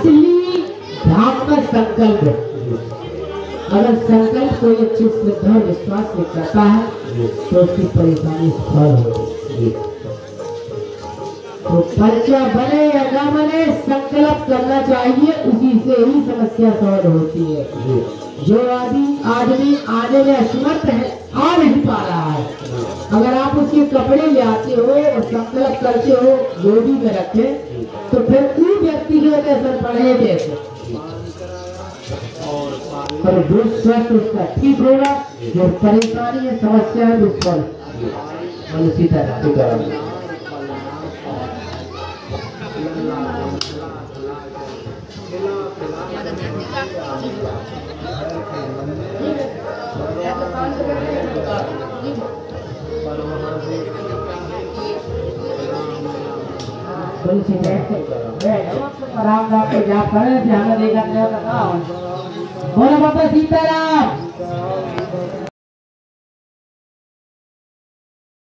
असली धाम का संकल्प रखिए। अगर संकल्प कोई अच्छी श्रद्धा और विश्वास में करता है तो उसकी परेशानी सफल होगी। तो बच्चा बने या ना बने संकल्प करना चाहिए, उसी से ही समस्या सॉल्व होती है। जो आदमी आने में असमर्थ है, आ नहीं पा रहा है, अगर आप उसके कपड़े ले आते हो और संकल्प करते हो गोदी में रखे तो फिर कोई व्यक्ति के असर पड़ेगा और वो स्वस्थ उसका ठीक होगा। जो परेशानी है, समस्या है, उसको उसी तरह ठीक करेंगे। राम राम के जाप करें, ध्यान देकर बोलो बाबा सीताराम।